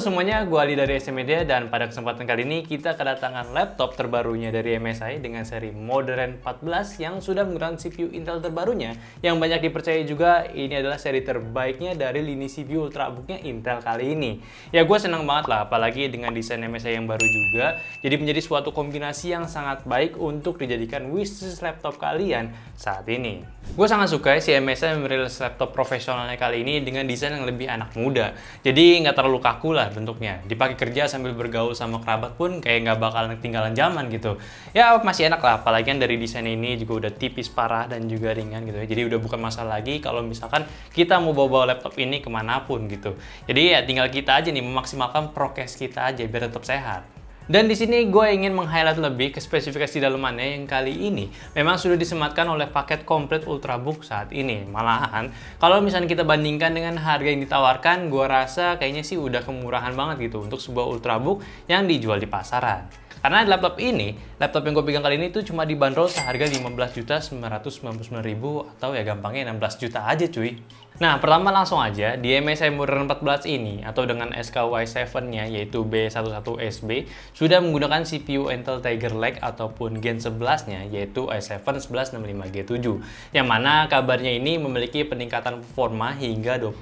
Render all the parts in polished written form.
Halo semuanya, gue Ali dari SM Media dan pada kesempatan kali ini kita kedatangan laptop terbarunya dari MSI dengan seri Modern 14 yang sudah menggunakan CPU Intel terbarunya yang banyak dipercaya juga ini adalah seri terbaiknya dari lini CPU Ultrabooknya Intel kali ini. Ya gue senang banget lah, apalagi dengan desain MSI yang baru juga, jadi menjadi suatu kombinasi yang sangat baik untuk dijadikan wishlist laptop kalian saat ini. Gue sangat suka si MSI merilis laptop profesionalnya kali ini dengan desain yang lebih anak muda, jadi nggak terlalu kaku lah bentuknya. Dipakai kerja sambil bergaul sama kerabat pun kayak nggak bakalan ketinggalan zaman gitu. Ya masih enak lah, apalagi dari desain ini juga udah tipis parah dan juga ringan gitu ya. Jadi udah bukan masalah lagi kalau misalkan kita mau bawa-bawa laptop ini kemanapun gitu. Jadi ya tinggal kita aja nih memaksimalkan prokes kita aja biar tetap sehat. Dan di sini gue ingin meng-highlight lebih ke spesifikasi dalamannya yang kali ini memang sudah disematkan oleh paket komplit Ultrabook saat ini. Malahan kalau misalnya kita bandingkan dengan harga yang ditawarkan, gue rasa kayaknya sih udah kemurahan banget gitu untuk sebuah Ultrabook yang dijual di pasaran. Karena laptop yang gue pegang kali ini tuh cuma dibanderol seharga 15.999.000 atau ya gampangnya 16 juta aja cuy. Nah, pertama langsung aja di MSI Modern 14 ini atau dengan SKU i7-nya yaitu B11SB sudah menggunakan CPU Intel Tiger Lake ataupun Gen 11-nya yaitu i7-1165G7 yang mana kabarnya ini memiliki peningkatan performa hingga 20%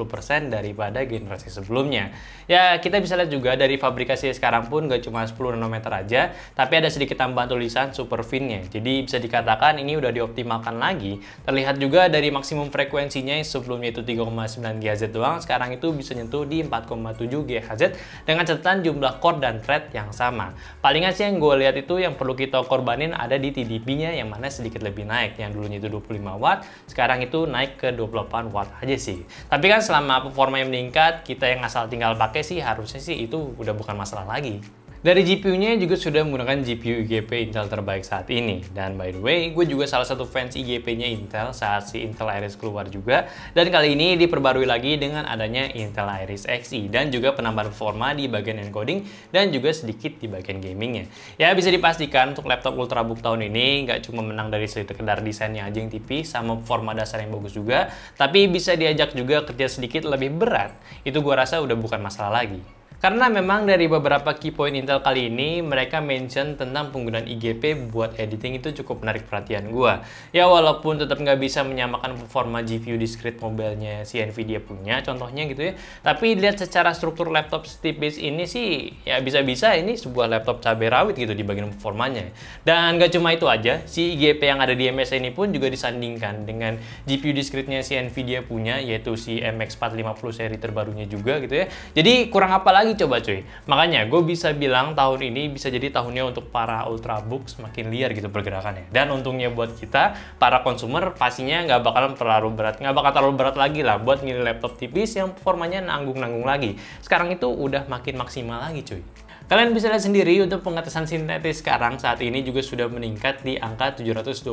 daripada generasi sebelumnya. Ya, kita bisa lihat juga dari fabrikasi sekarang pun gak cuma 10 nanometer aja, tapi ada sedikit tambahan tulisan super fin-nya. Jadi bisa dikatakan ini udah dioptimalkan lagi. Terlihat juga dari maksimum frekuensinya yang sebelumnya itu 3,9 GHz doang, sekarang itu bisa nyentuh di 4,7 GHz dengan catatan jumlah core dan thread yang sama. Palingan sih yang gue lihat itu yang perlu kita korbanin ada di TDP-nya yang mana sedikit lebih naik, yang dulunya itu 25 Watt, sekarang itu naik ke 28 Watt aja sih. Tapi kan selama performa yang meningkat, kita yang asal tinggal pakai sih harusnya sih itu udah bukan masalah lagi. Dari GPU-nya juga sudah menggunakan GPU IGP Intel terbaik saat ini. Dan by the way, gue juga salah satu fans IGP-nya Intel saat si Intel Iris keluar juga. Dan kali ini diperbarui lagi dengan adanya Intel Iris Xe dan juga penambahan performa di bagian encoding dan juga sedikit di bagian gamingnya. Ya bisa dipastikan untuk laptop Ultrabook tahun ini nggak cuma menang dari sekedar desainnya aja yang tipis sama performa dasar yang bagus juga, tapi bisa diajak juga kerja sedikit lebih berat. Itu gue rasa udah bukan masalah lagi. Karena memang dari beberapa key point Intel kali ini, mereka mention tentang penggunaan IGP buat editing itu cukup menarik perhatian gua. Ya walaupun tetap nggak bisa menyamakan performa GPU discrete mobile-nya si Nvidia punya, contohnya gitu ya. Tapi lihat secara struktur laptop setipis ini sih, ya bisa-bisa ini sebuah laptop cabai rawit gitu di bagian performanya. Dan nggak cuma itu aja, si IGP yang ada di MSI ini pun juga disandingkan dengan GPU discrete-nya si Nvidia punya, yaitu si MX450 seri terbarunya juga gitu ya. Jadi kurang apa lagi coba cuy. Makanya gue bisa bilang tahun ini bisa jadi tahunnya untuk para Ultrabook semakin liar gitu pergerakannya. Dan untungnya buat kita para konsumer pastinya nggak bakal terlalu berat lagi lah buat milih laptop tipis yang performanya nanggung-nanggung lagi. Sekarang itu udah makin maksimal lagi cuy. Kalian bisa lihat sendiri untuk pengetesan sintetis sekarang saat ini juga sudah meningkat di angka 729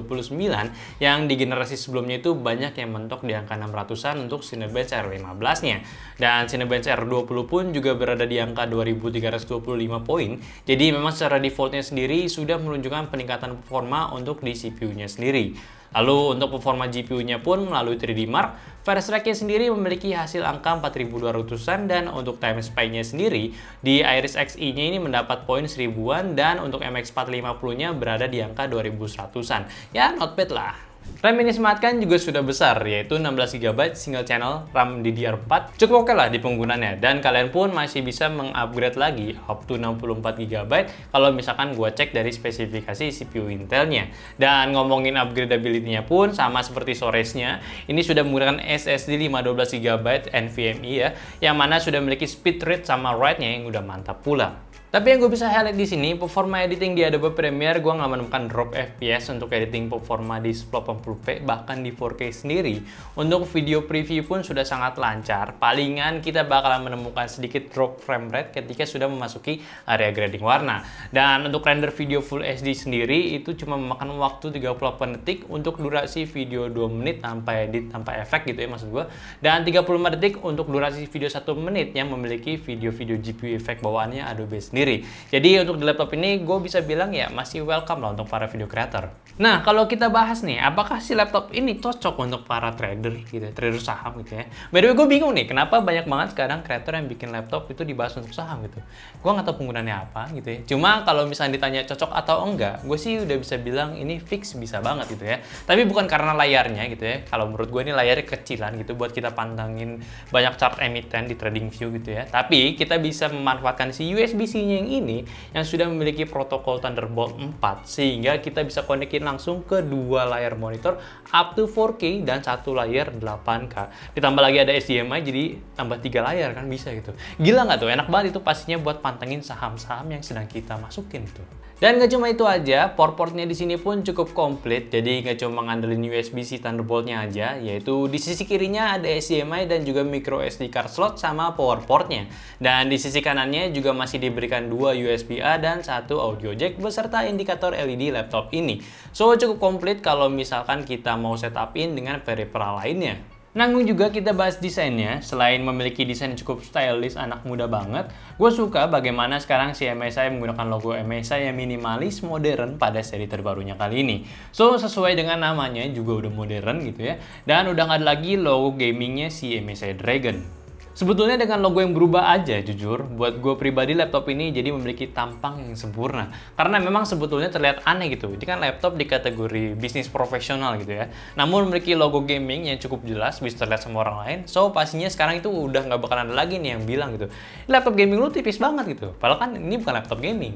yang di generasi sebelumnya itu banyak yang mentok di angka 600-an untuk Cinebench R15-nya. Dan Cinebench R20 pun juga berada di angka 2325 poin. Jadi memang secara defaultnya sendiri sudah menunjukkan peningkatan performa untuk di CPU-nya sendiri. Lalu untuk performa GPU-nya pun melalui 3DMark, fast track-nya sendiri memiliki hasil angka 4200-an dan untuk time spy-nya sendiri di Iris Xe-nya ini mendapat poin 1000-an dan untuk MX450-nya berada di angka 2100-an. Ya not bad lah. RAM yang disematkan juga sudah besar, yaitu 16GB single channel RAM DDR4. Cukup oke lah di penggunaannya, dan kalian pun masih bisa mengupgrade lagi up to 64GB kalau misalkan gue cek dari spesifikasi CPU Intelnya. Dan ngomongin upgradability-nya pun sama seperti storage-nya, ini sudah menggunakan SSD 512GB NVMe ya, yang mana sudah memiliki speed read sama write-nya yang udah mantap pula. Tapi yang gue bisa highlight di sini, performa editing di Adobe Premiere gue nggak menemukan drop FPS untuk editing performa di 1080p bahkan di 4K sendiri. Untuk video preview pun sudah sangat lancar. Palingan kita bakalan menemukan sedikit drop frame rate ketika sudah memasuki area grading warna. Dan untuk render video Full HD sendiri itu cuma memakan waktu 38 detik untuk durasi video 2 menit tanpa edit, tanpa efek gitu ya maksud gue. Dan 35 detik untuk durasi video 1 menit yang memiliki video-video GPU efek bawaannya Adobe sendiri. Jadi untuk di laptop ini gue bisa bilang ya masih welcome lah untuk para video creator. Nah, kalau kita bahas nih, apakah si laptop ini cocok untuk para trader gitu, trader saham gitu ya. By the way, gue bingung nih, kenapa banyak banget sekarang kreator yang bikin laptop itu dibahas untuk saham gitu. Gue nggak tahu penggunaannya apa gitu ya. Cuma kalau misalnya ditanya cocok atau enggak, gue sih udah bisa bilang ini fix bisa banget gitu ya. Tapi bukan karena layarnya gitu ya. Kalau menurut gue ini layarnya kecilan gitu buat kita pantangin banyak chart emiten di trading view gitu ya. Tapi kita bisa memanfaatkan si USB-C-nya yang ini yang sudah memiliki protokol Thunderbolt 4 sehingga kita bisa konekin langsung ke dua layar monitor up to 4K dan satu layar 8K. Ditambah lagi ada HDMI jadi tambah 3 layar kan bisa gitu. Gila nggak tuh? Enak banget itu pastinya buat pantengin saham-saham yang sedang kita masukin tuh. Dan nggak cuma itu aja, port-portnya di sini pun cukup komplit. Jadi nggak cuma ngandelin USB-C Thunderbolt-nya aja, yaitu di sisi kirinya ada HDMI dan juga microSD card slot sama power port-nya. Dan di sisi kanannya juga masih diberikan dua USB-A dan satu audio jack beserta indikator LED laptop ini. So cukup komplit kalau misalkan kita mau setupin dengan peripheral lainnya. Nanggung juga kita bahas desainnya. Selain memiliki desain yang cukup stylish anak muda banget, gue suka bagaimana sekarang si MSI menggunakan logo MSI yang minimalis modern pada seri terbarunya kali ini. So, sesuai dengan namanya juga udah modern gitu ya. Dan udah nggak ada lagi logo gamingnya si MSI Dragon. Sebetulnya dengan logo yang berubah aja, jujur, buat gue pribadi laptop ini jadi memiliki tampang yang sempurna. Karena memang sebetulnya terlihat aneh gitu, ini kan laptop di kategori bisnis profesional gitu ya. Namun memiliki logo gaming yang cukup jelas, bisa terlihat sama orang lain. So, pastinya sekarang itu udah nggak bakalan ada lagi nih yang bilang gitu, laptop gaming lu tipis banget gitu, padahal kan ini bukan laptop gaming.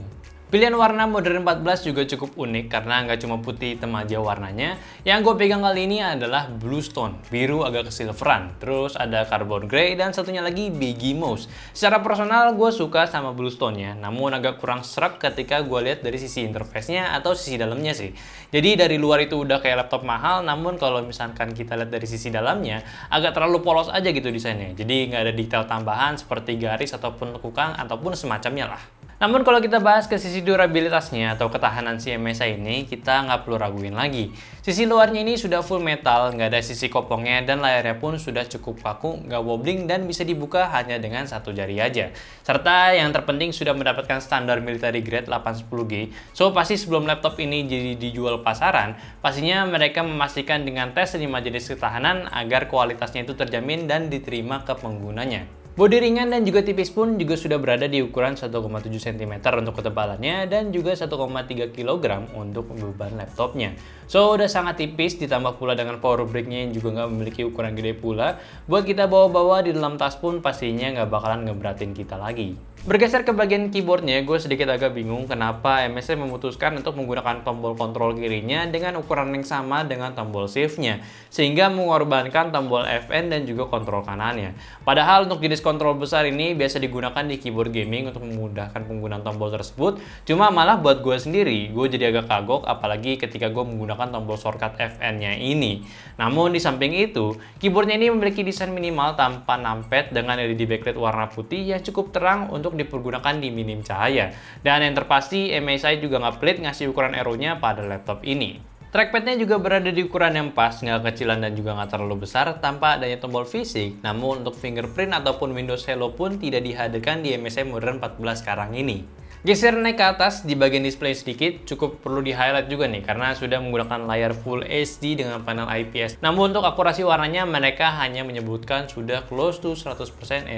Pilihan warna modern 14 juga cukup unik karena nggak cuma putih hitam aja warnanya. Yang gue pegang kali ini adalah blue stone, biru agak kesilveran. Terus ada carbon grey dan satunya lagi beige mouse. Secara personal gue suka sama blue stone-nya, namun agak kurang serak ketika gue lihat dari sisi interface-nya atau sisi dalamnya sih. Jadi dari luar itu udah kayak laptop mahal, namun kalau misalkan kita lihat dari sisi dalamnya agak terlalu polos aja gitu desainnya. Jadi nggak ada detail tambahan seperti garis ataupun lekukang ataupun semacamnya lah. Namun kalau kita bahas ke sisi durabilitasnya atau ketahanan si MSI ini, kita nggak perlu raguin lagi. Sisi luarnya ini sudah full metal, nggak ada sisi kopongnya, dan layarnya pun sudah cukup kaku, nggak wobbling, dan bisa dibuka hanya dengan satu jari aja. Serta yang terpenting sudah mendapatkan standar military grade 810G. So, pasti sebelum laptop ini jadi dijual pasaran, pastinya mereka memastikan dengan tes 5 jenis ketahanan agar kualitasnya itu terjamin dan diterima ke penggunanya. Bodi ringan dan juga tipis pun juga sudah berada di ukuran 1,7 cm untuk ketebalannya dan juga 1,3 kg untuk beban laptopnya. So, udah sangat tipis, ditambah pula dengan power brick-nya yang juga nggak memiliki ukuran gede pula. Buat kita bawa-bawa di dalam tas pun pastinya nggak bakalan ngeberatin kita lagi. Bergeser ke bagian keyboardnya, gue sedikit agak bingung kenapa MSI memutuskan untuk menggunakan tombol kontrol kirinya dengan ukuran yang sama dengan tombol shift-nya, sehingga mengorbankan tombol FN dan juga kontrol kanannya. Padahal untuk jenis kontrol besar ini biasa digunakan di keyboard gaming untuk memudahkan penggunaan tombol tersebut. Cuma malah buat gue sendiri, gue jadi agak kagok apalagi ketika gue menggunakan tombol shortcut FN-nya ini. Namun di samping itu, keyboardnya ini memiliki desain minimal tanpa numpad dengan LED backlight warna putih yang cukup terang untuk dipergunakan di minim cahaya. Dan yang terpasti, MSI juga nggak pelit ngasih ukuran arrow-nya pada laptop ini. Trackpad-nya juga berada di ukuran yang pas, nggak kecilan dan juga nggak terlalu besar tanpa adanya tombol fisik. Namun untuk fingerprint ataupun Windows Hello pun tidak dihadirkan di MSI Modern 14 sekarang ini. Geser naik ke atas di bagian display sedikit, cukup perlu di-highlight juga nih karena sudah menggunakan layar Full HD dengan panel IPS. Namun untuk akurasi warnanya mereka hanya menyebutkan sudah close to 100%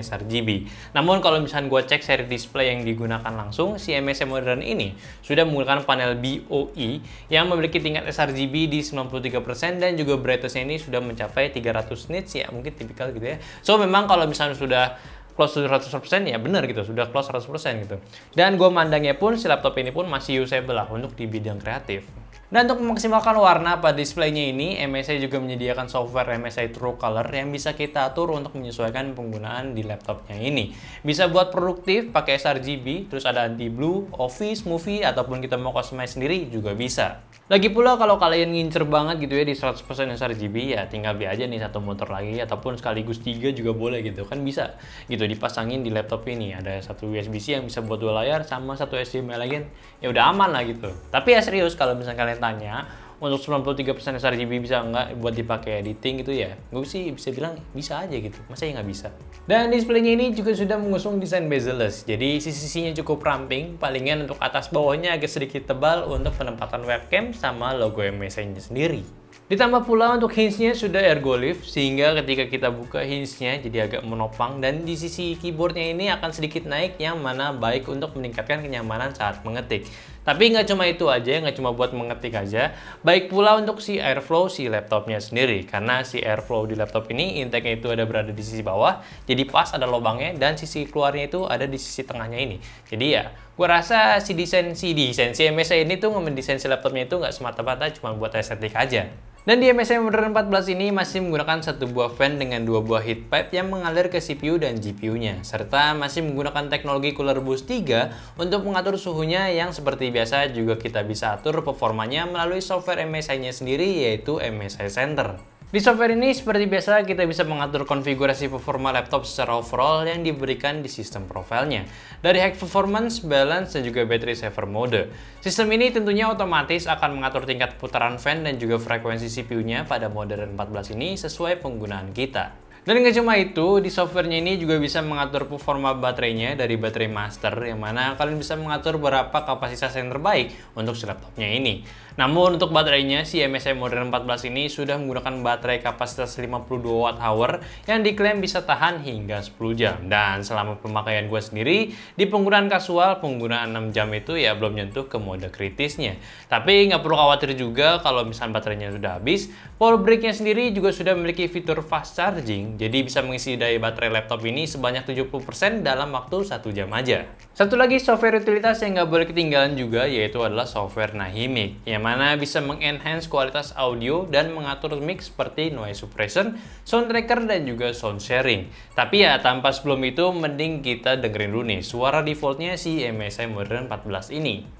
sRGB. Namun kalau misalnya gue cek seri display yang digunakan langsung, si MSI Modern ini sudah menggunakan panel BOE yang memiliki tingkat sRGB di 93% dan juga brightness-nya ini sudah mencapai 300 nits ya, mungkin tipikal gitu ya. So memang kalau misalnya sudah close 100% ya benar gitu, sudah close 100% gitu. Dan gue mandangnya pun si laptop ini pun masih usable lah untuk di bidang kreatif. Dan untuk memaksimalkan warna pada displaynya ini, MSI juga menyediakan software MSI True Color yang bisa kita atur untuk menyesuaikan penggunaan di laptopnya ini. Bisa buat produktif pakai sRGB, terus ada anti blue, office, movie, ataupun kita mau customize sendiri juga bisa. Lagi pula kalau kalian ngincer banget gitu ya di 100% sRGB, ya tinggal beli aja nih satu motor lagi, ataupun sekaligus 3 juga boleh gitu, kan bisa gitu dipasangin di laptop ini. Ada satu USB-C yang bisa buat dua layar, sama satu HDMI lagi, ya udah aman lah gitu. Tapi ya serius, kalau misalnya kalian tanya untuk 93% sRGB bisa nggak buat dipakai editing gitu ya? Gue sih bisa bilang bisa aja gitu, masa ya nggak bisa? Dan displaynya ini juga sudah mengusung desain bezel-less, jadi sisi-sisinya cukup ramping, palingan untuk atas bawahnya agak sedikit tebal untuk penempatan webcam sama logo MSI-nya sendiri. Ditambah pula untuk hinge-nya sudah ergolift, sehingga ketika kita buka hinge-nya jadi agak menopang, dan di sisi keyboardnya ini akan sedikit naik, yang mana baik untuk meningkatkan kenyamanan saat mengetik. Tapi nggak cuma itu aja, nggak cuma buat mengetik aja, baik pula untuk si airflow si laptopnya sendiri, karena si airflow di laptop ini intake-nya itu ada berada di sisi bawah, jadi pas ada lubangnya, dan sisi keluarnya itu ada di sisi tengahnya ini. Jadi ya gue rasa si MSI ini tuh mendesain si laptopnya itu nggak semata-mata cuma buat estetik aja. Dan di MSI Modern 14 ini masih menggunakan satu buah fan dengan dua buah heat pipe yang mengalir ke CPU dan GPU-nya, serta masih menggunakan teknologi Cooler Boost 3 untuk mengatur suhunya, yang seperti biasa juga kita bisa atur performanya melalui software MSI-nya sendiri, yaitu MSI Center. Di software ini seperti biasa kita bisa mengatur konfigurasi performa laptop secara overall yang diberikan di sistem profilnya, dari high performance, balance, dan juga battery saver mode. Sistem ini tentunya otomatis akan mengatur tingkat putaran fan dan juga frekuensi CPU-nya pada Modern 14 ini sesuai penggunaan kita. Dan nggak cuma itu, di softwarenya ini juga bisa mengatur performa baterainya dari baterai master, yang mana kalian bisa mengatur berapa kapasitas yang terbaik untuk si laptopnya ini. Namun untuk baterainya, si MSI Modern 14 ini sudah menggunakan baterai kapasitas 52 Wh yang diklaim bisa tahan hingga 10 jam. Dan selama pemakaian gue sendiri, di penggunaan kasual, penggunaan 6 jam itu ya belum nyentuh ke mode kritisnya. Tapi nggak perlu khawatir juga kalau misalnya baterainya sudah habis, power brick-nya sendiri juga sudah memiliki fitur fast charging, jadi bisa mengisi daya baterai laptop ini sebanyak 70% dalam waktu 1 jam aja. Satu lagi software utilitas yang nggak boleh ketinggalan juga yaitu adalah software Nahimic, yang mana bisa mengenhance kualitas audio dan mengatur mix seperti noise suppression, sound tracker, dan juga sound sharing. Tapi ya tanpa sebelum itu mending kita dengerin dulu nih suara defaultnya si MSI Modern 14 ini.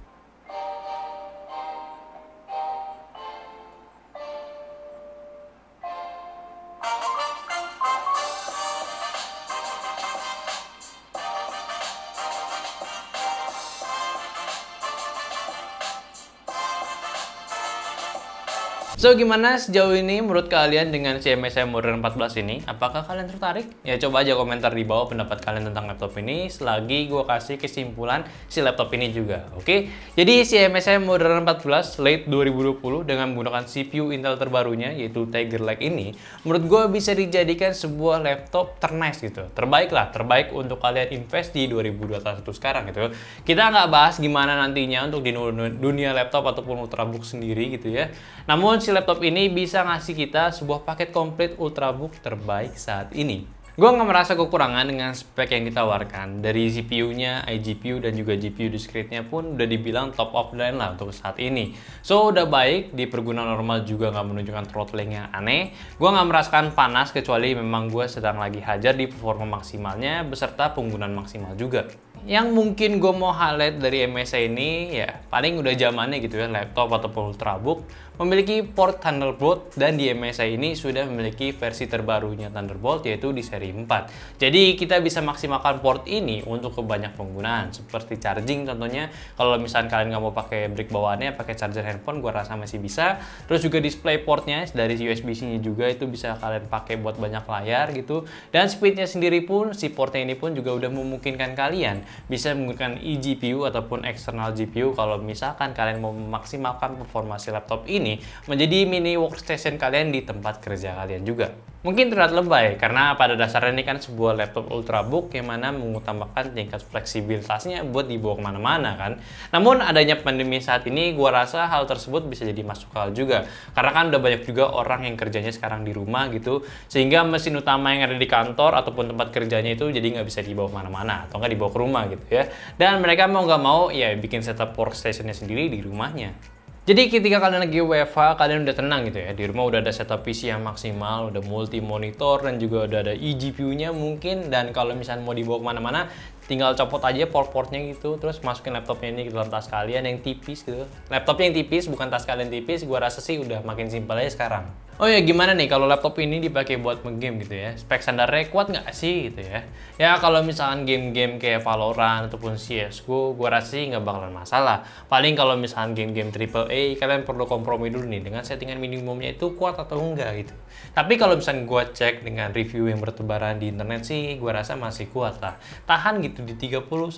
So, gimana sejauh ini menurut kalian dengan si MSI Modern 14 ini? Apakah kalian tertarik? Ya, coba aja komentar di bawah pendapat kalian tentang laptop ini, selagi gue kasih kesimpulan si laptop ini juga, oke? Jadi, si MSI Modern 14 late 2020 dengan menggunakan CPU Intel terbarunya, yaitu Tiger Lake ini, menurut gue bisa dijadikan sebuah laptop ternice gitu. Terbaik lah, terbaik untuk kalian invest di 2021 sekarang gitu. Kita nggak bahas gimana nantinya untuk di dunia laptop ataupun Ultrabook sendiri gitu ya. Namun, si laptop ini bisa ngasih kita sebuah paket komplit Ultrabook terbaik saat ini. Gue nggak merasa kekurangan dengan spek yang ditawarkan, dari CPU-nya, IGPU, dan juga GPU discrete-nya pun udah dibilang top of the line lah untuk saat ini. So, udah baik, di pergunaan normal juga nggak menunjukkan throttling yang aneh. Gue nggak merasakan panas kecuali memang gue sedang lagi hajar di performa maksimalnya beserta penggunaan maksimal juga. Yang mungkin gue mau highlight dari MSI ini ya paling udah zamannya gitu ya, laptop ataupun Ultrabook memiliki port Thunderbolt, dan di MSI ini sudah memiliki versi terbarunya Thunderbolt yaitu di seri 4. Jadi kita bisa maksimalkan port ini untuk ke banyak penggunaan seperti charging tentunya. Kalau misalnya kalian nggak mau pakai brick bawaannya, pakai charger handphone gue rasa masih bisa. Terus juga display portnya dari USB-C-nya juga itu bisa kalian pakai buat banyak layar gitu. Dan speednya sendiri pun si portnya ini pun juga udah memungkinkan kalian bisa menggunakan eGPU ataupun external GPU kalau misalkan kalian mau memaksimalkan performa si laptop ini menjadi mini workstation kalian di tempat kerja kalian juga. Mungkin terlihat lebay karena pada dasarnya ini kan sebuah laptop Ultrabook yang mana mengutamakan tingkat fleksibilitasnya buat dibawa kemana-mana kan. Namun adanya pandemi saat ini gua rasa hal tersebut bisa jadi masuk akal juga, karena kan udah banyak juga orang yang kerjanya sekarang di rumah gitu, sehingga mesin utama yang ada di kantor ataupun tempat kerjanya itu jadi nggak bisa dibawa kemana-mana atau nggak dibawa ke rumah gitu ya. Dan mereka mau nggak mau ya bikin setup workstation-nya sendiri di rumahnya. Jadi ketika kalian lagi WFH, kalian udah tenang gitu ya, di rumah udah ada setup PC yang maksimal, udah multi monitor, dan juga udah ada eGPU-nya mungkin. Dan kalau misalnya mau dibawa kemana-mana, tinggal copot aja port-portnya gitu, terus masukin laptopnya ini ke dalam tas kalian yang tipis gitu. Laptopnya yang tipis, bukan tas kalian tipis, gua rasa sih udah makin simpel aja sekarang. Oh ya, gimana nih kalau laptop ini dipakai buat nge-game gitu ya? Spek standarnya kuat nggak sih gitu ya? Ya kalau misalkan game-game kayak Valorant ataupun CSGO, gue rasa sih nggak bakalan masalah. Paling kalau misalkan game-game AAA, kalian perlu kompromi dulu nih dengan settingan minimumnya itu kuat atau enggak gitu. Tapi kalau misalkan gue cek dengan review yang bertebaran di internet sih, gue rasa masih kuat lah. Tahan gitu di 30–60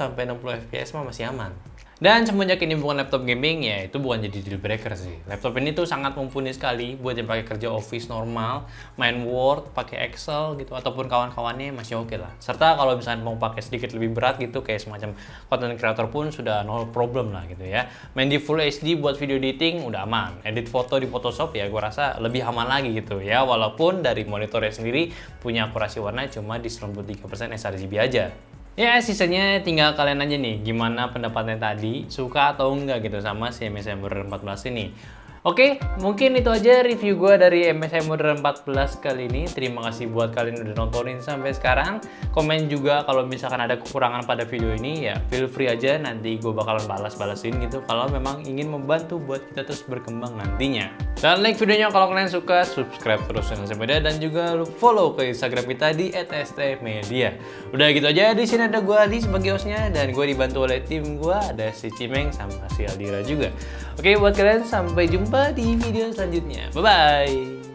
fps mah masih aman. Dan semenjak ini bukan laptop gaming, ya itu bukan jadi deal breaker sih. Laptop ini tuh sangat mumpuni sekali buat yang pakai kerja office normal, main Word, pakai Excel gitu, ataupun kawan-kawannya masih oke lah. Serta kalau misalnya mau pakai sedikit lebih berat gitu, kayak semacam content creator pun sudah no problem lah gitu ya. Main di full HD buat video editing udah aman. Edit foto di Photoshop ya gua rasa lebih aman lagi gitu ya. Walaupun dari monitornya sendiri punya akurasi warna cuma di 93% sRGB aja. Ya, sisanya tinggal kalian aja nih, gimana pendapatnya tadi, suka atau enggak gitu sama si MSI Modern 14 ini. Oke, mungkin itu aja review gue dari MSI Modern 14 kali ini. Terima kasih buat kalian udah nontonin sampai sekarang. Komen juga kalau misalkan ada kekurangan pada video ini, ya feel free aja, nanti gue bakalan balas-balasin gitu kalau memang ingin membantu buat kita terus berkembang nantinya. Dan like videonya kalau kalian suka, subscribe terus channel SM Media, dan juga follow ke Instagram kita di @SM Media. Udah gitu aja, di sini ada gue Adi sebagai hostnya, dan gue dibantu oleh tim gue, ada si Cimeng sama si Aldira juga. Oke, buat kalian sampai jumpa di video selanjutnya. Bye-bye!